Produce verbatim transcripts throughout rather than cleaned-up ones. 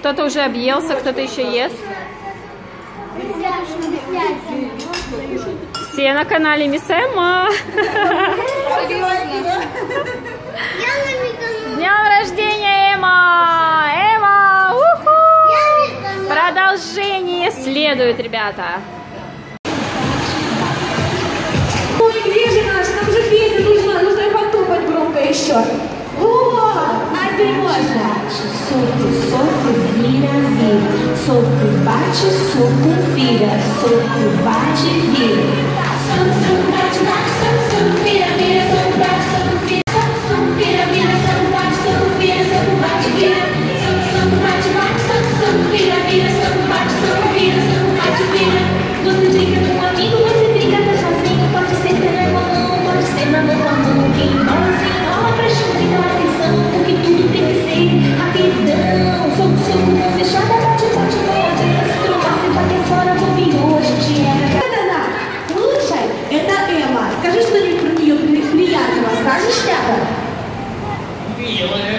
Кто-то уже объелся, кто-то еще ест. Все на канале Мисс Эмма. С днем рождения, Эмма! Эмма! Уху! Продолжение следует, ребята. Ой, где же наш? Нам же песня нужна. Нужно потопать громко еще. О, опять можно. Сотый, сотый, вира, вира. Сотый, бачи, сотый, вира. Сотый, бачи, вира. Сотый, бачи, сотый, вира, вира. Сотый, бачи, сотый, вира. Сотый, вира, вира. Сотый, бачи, сотый, вира. Сотый, бачи, вира. Сотый, бачи, бачи, сотый, вира, вира. Сотый, бачи, сотый, вира. Сотый, бачи, вира. Você brinca com um amigo, você brinca até sozinho. Pode ser que não é mamão, pode ser mamão, mamão. Quem não se enrola, preste muita atenção, porque tudo tem que ser rapidão. Sou do seu cunhão fechado, bate, bate, bate, as tropas. Se bater fora, bombinho, a gente erra. Слушай, это Эмма. Скажи что-нибудь про нее приятного. Скажешь, ребята? Милая,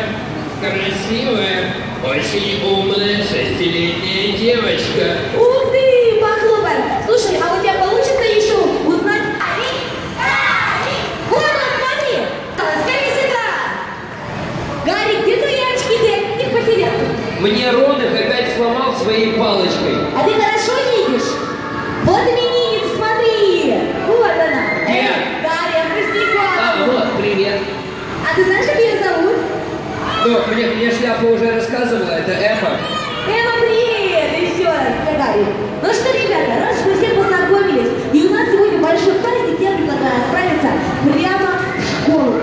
красивая, очень умная шестилетняя девочка. Ух ты! Слушай, а у тебя получится еще узнать... Ари! Ари! Город, Гарри! Скорее сюда! Гарри, где твои очки? Ты от них потерял. Мне Рон их опять сломал своей палочкой. А ты хорошо видишь? Вот именинница, смотри! Вот она! Нет! Гарри, отпусти голову! А, вот, привет! А ты знаешь, как ее зовут? Ну, мне, мне шляпа уже рассказывала, это Эмма. Эмма, привет! Еще раз, Гарри. Ну что, ребята, раз мы все познакомились, и у нас сегодня большой праздник, я предлагаю отправиться прямо в школу.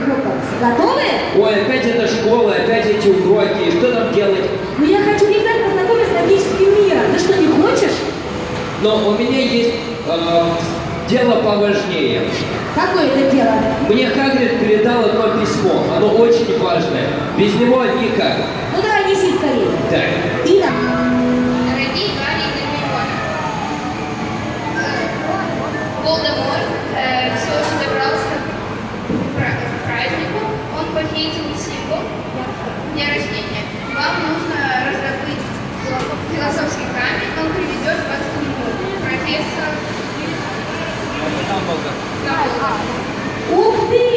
Готовы? Ой, опять эта школа, опять эти уроки, что нам делать? Ну я хочу ребят познакомиться с магическим миром, ты что, не хочешь? Но у меня есть э, дело поважнее. Какое это дело? Мне Хагрид передал одно письмо, оно очень важное, без него никак. Ну давай, неси скорее. Так. И так. Волдеморт э, все же добрался к празднику, он похитил символ дня рождения. Вам нужно раздобыть философский камень, он приведет вас к нему. Профессор... Ух ты!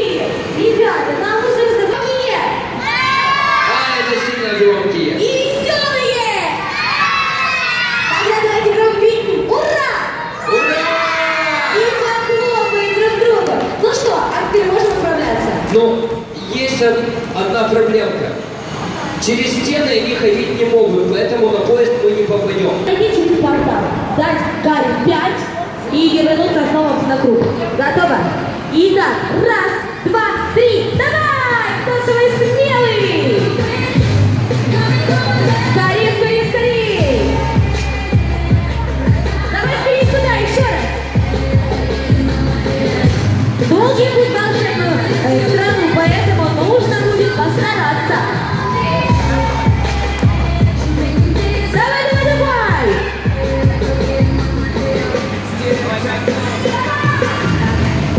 Ребята, нам нужно раздобыть! А, это сильно громкие! И веселые! Тогда давайте громко! Ура! Ура! Ну что, а теперь можно справляться? Ну, есть одна проблемка. Через стены они ходить не могут, поэтому на поезд мы не попадем. Пройти через портал, дать Гарри пять и вернуться снова на круг. Готово? Итак, раз, два, три, давай! Кто самый смелый? Скорее, скорее, скорее! Давай скорее сюда, еще раз! Долгий путь в волшебную э, страну, поэтому нужно будет постараться. Давай, давай,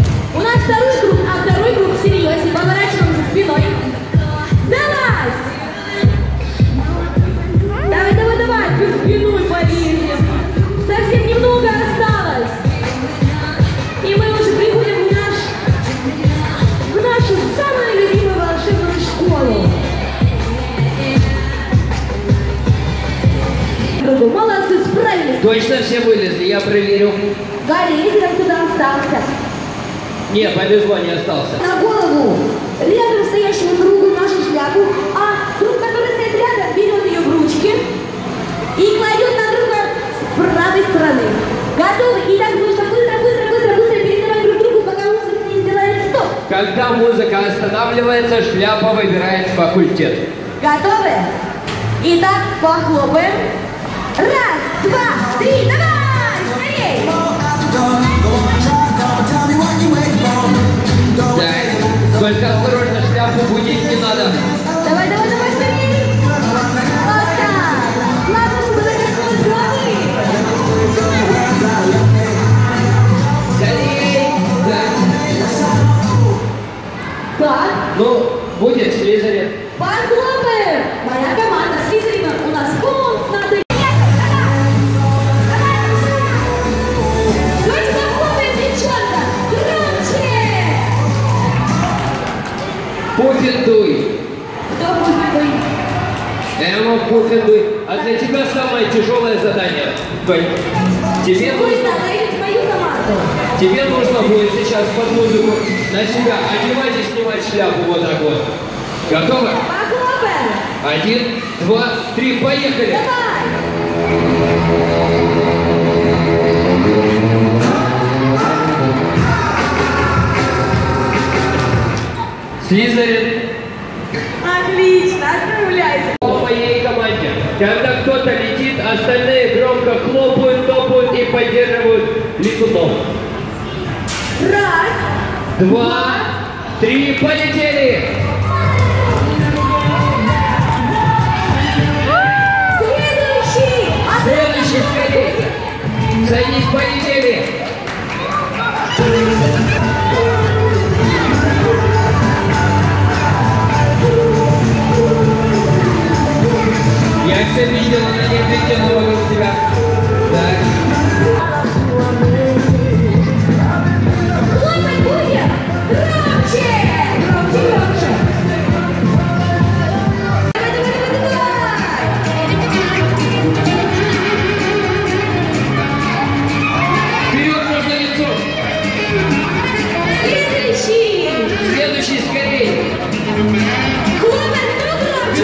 давай! У нас второй круг, а второй круг всерьез. И поворачиваемся спиной. Давай! Давай, давай, давай! Ты спиной полезем. Совсем немного осталось. И мы уже приходим. Молодцы, справились. Точно все вылезли, я проверю. Гарри, если там кто-то остался. Не, повезло, не остался. На голову рядом стоящему другу нашу шляпу, а друг, который стоит рядом, берет ее в ручки и кладет на друга с правой стороны. Готовы? И так нужно быстро, быстро, быстро, быстро передавать друг другу, пока музыка не сделает стоп. Когда музыка останавливается, шляпа выбирает факультет. Готовы? Итак, похлопаем. Раз, два, три, давай! Скорей! Так, только осторожно, шляпу будить не надо. Давай, давай, давай, скорей! Вот так! Ладно, чтобы закрылась головы! Скорей! Так! Так! Ну, будет слизерин! Похлопаем! Моя команда слизерина у нас Пуфендуй, а для тебя самое тяжелое задание. Тебе нужно... Тебе нужно будет сейчас под музыку на себя одевать и снимать шляпу вот так вот. Готовы? Один, два, три, поехали! Давай! Слизерин! Отлично, отправляйся! По моей команде. Когда кто-то летит, остальные громко хлопают, топают и поддерживают летунов. Раз, два, два, три, полетели! Следующий! Следующий, сходите! Садись, полетели! Я все видел, она не видела вокруг тебя. Так. Ой, мой Гуня! Громче! Громче, громче! Давай, давай, давай, давай! Вперед можно лицо! Следующий! Следующий, скорее! Гуня, кто громче?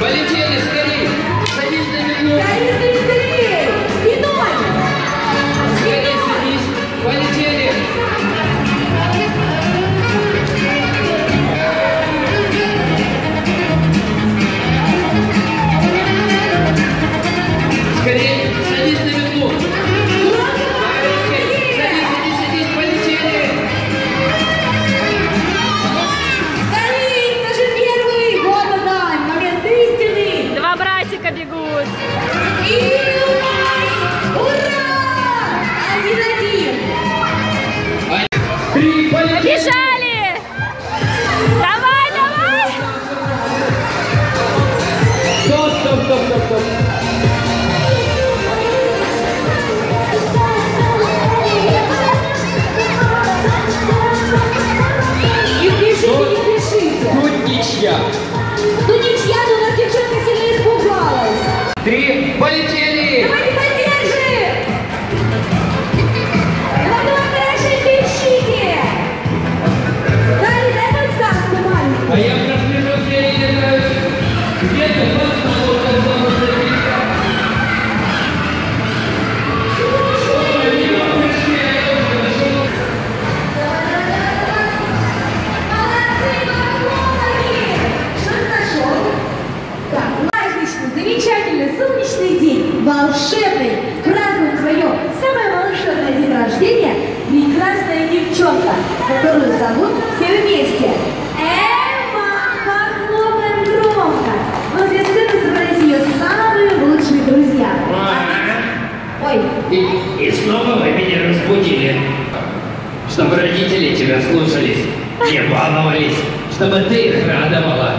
Полетели, скорей! Садись на верну! Садись на скорее! Спиной! Скорей садись! Полетели! Скорей! Садись на верну! Садись, садись, садись! Полетели! Бегут. И ура! Один-один. Три, побежали! Давай, давай! Стоп, стоп, стоп, стоп, стоп. Не пишите, не пишите. Тут ничья. Тут ничья, но у нас девчонка сильно испугалась. Три, полетели! Давайте поддержим! Давай, давай, хорошенько ищите! Гарри, дай подсказку маленькую. А я просто люблю тренировать. Где-то просто должен был волшебный, празднует свое самое волшебное день рождения прекрасная девчонка, которую зовут все вместе Эмма. Как много и громко! Возле сцены собрались ее самые лучшие друзья. А -а -а. Ой. И, и снова вы меня разбудили. Чтобы родители тебя слушались, не баловались, чтобы ты их радовала.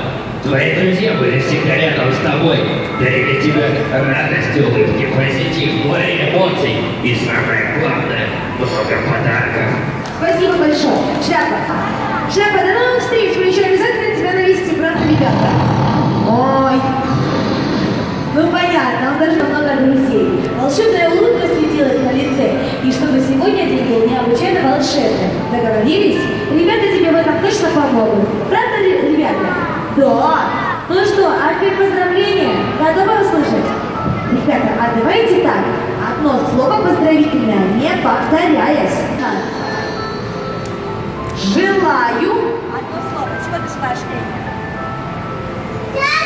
Твои друзья были всегда рядом с тобой, дарили тебе радость, улыбки, позитив, море эмоций и самое главное, много подарков. Спасибо большое. Шляпа. Шляпа, до новых встреч. Мы еще обязательно тебя навести, правда, ребята? Ой. Ну понятно, он даже много друзей. Волшебная улыбка светилась на лице. И чтобы сегодня день был необычайно волшебным. Договорились? Ребята тебе в этом точно помогут. Правда ли, ребята? Да! Ну что, а теперь поздравления? Готовы услышать? Ребята, а давайте так. Одно слово поздравительное, не повторяясь. Желаю... Одно слово. Чего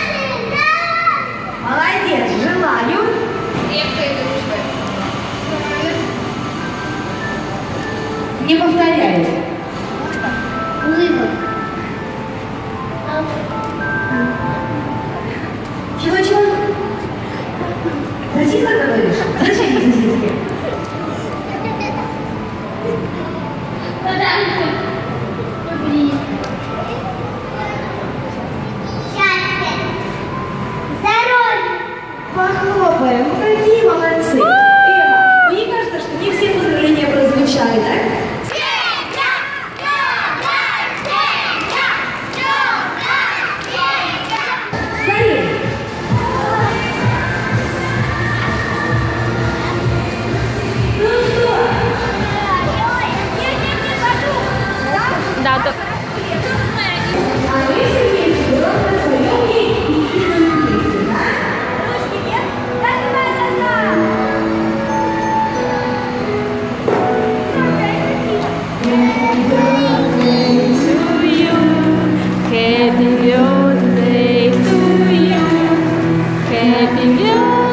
ты желаешь? Молодец! Желаю... Крепкой дружбы. Не повторяюсь. Улыбок. Чего-чего? Сосиска говоришь? Зачем ты сосиски? Подарки. Счастье. Здоровье. Похлопаем. Какие молодцы. Эмма, мне кажется, что не все поздравления прозвучали, так? Happy birthday to you. Happy birthday.